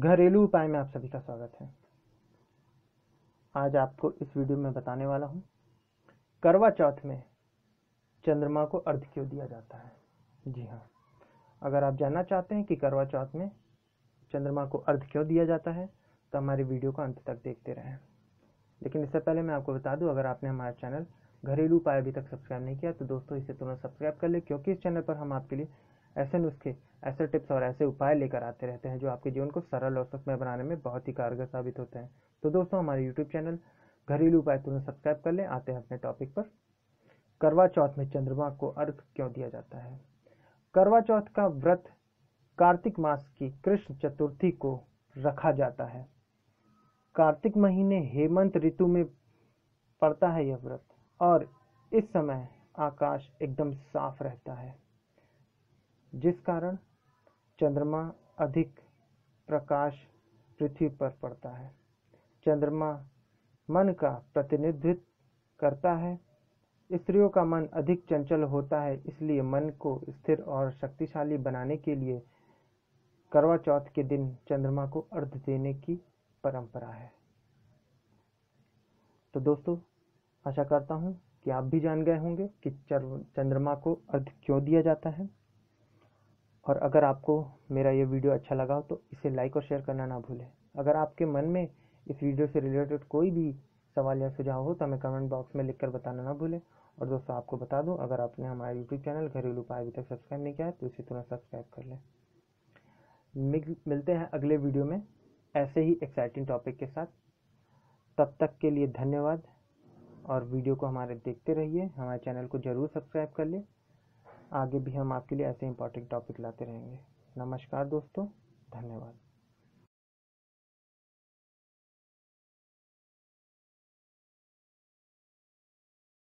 घरेलू उपाय में आप सभी का स्वागत है। आज आपको इस वीडियो में बताने वाला हूँ करवा चौथ में चंद्रमा को अर्घ्य क्यों दिया जाता है। जी हाँ, अगर आप जानना चाहते हैं कि करवा चौथ में चंद्रमा को अर्घ्य क्यों दिया जाता है तो हमारे वीडियो को अंत तक देखते रहें। लेकिन इससे पहले मैं आपको बता दूं, अगर आपने हमारा चैनल घरेलू उपाय अभी तक सब्सक्राइब नहीं किया तो दोस्तों इसे तुरंत सब्सक्राइब कर लें, क्योंकि इस चैनल पर हम आपके लिए ऐसे नुस्खे, ऐसे टिप्स और ऐसे उपाय लेकर आते रहते हैं जो आपके जीवन को सरल और सुखमय बनाने में बहुत ही कारगर साबित होते हैं। तो दोस्तों हमारे यूट्यूब चैनल घरेलू उपाय तुरंत सब्सक्राइब कर लें। आते हैं अपने टॉपिक पर, करवा चौथ में चंद्रमा को अर्घ्य क्यों दिया जाता है। करवा चौथ का व्रत कार्तिक मास की कृष्ण चतुर्थी को रखा जाता है। कार्तिक महीने हेमन्त ऋतु में पड़ता है यह व्रत, और इस समय आकाश एकदम साफ रहता है, जिस कारण चंद्रमा अधिक प्रकाश पृथ्वी पर पड़ता है। चंद्रमा मन का प्रतिनिधित्व करता है। स्त्रियों का मन अधिक चंचल होता है, इसलिए मन को स्थिर और शक्तिशाली बनाने के लिए करवा चौथ के दिन चंद्रमा को अर्घ्य देने की परंपरा है। तो दोस्तों आशा करता हूँ कि आप भी जान गए होंगे कि चंद्रमा को अर्घ्य क्यों दिया जाता है। और अगर आपको मेरा ये वीडियो अच्छा लगा हो तो इसे लाइक और शेयर करना ना भूलें। अगर आपके मन में इस वीडियो से रिलेटेड कोई भी सवाल या सुझाव हो तो हमें कमेंट बॉक्स में लिखकर बताना ना भूलें। और दोस्तों आपको बता दूं, अगर आपने हमारा यूट्यूब चैनल घरेलू उपाय अभी तक सब्सक्राइब नहीं किया है तो इसे तुरंत सब्सक्राइब कर लें। मिलते हैं अगले वीडियो में ऐसे ही एक्साइटिंग टॉपिक के साथ। तब तक के लिए धन्यवाद, और वीडियो को हमारे देखते रहिए, हमारे चैनल को ज़रूर सब्सक्राइब कर लें। आगे भी हम आपके लिए ऐसे इंपॉर्टेंट टॉपिक लाते रहेंगे। नमस्कार दोस्तों, धन्यवाद।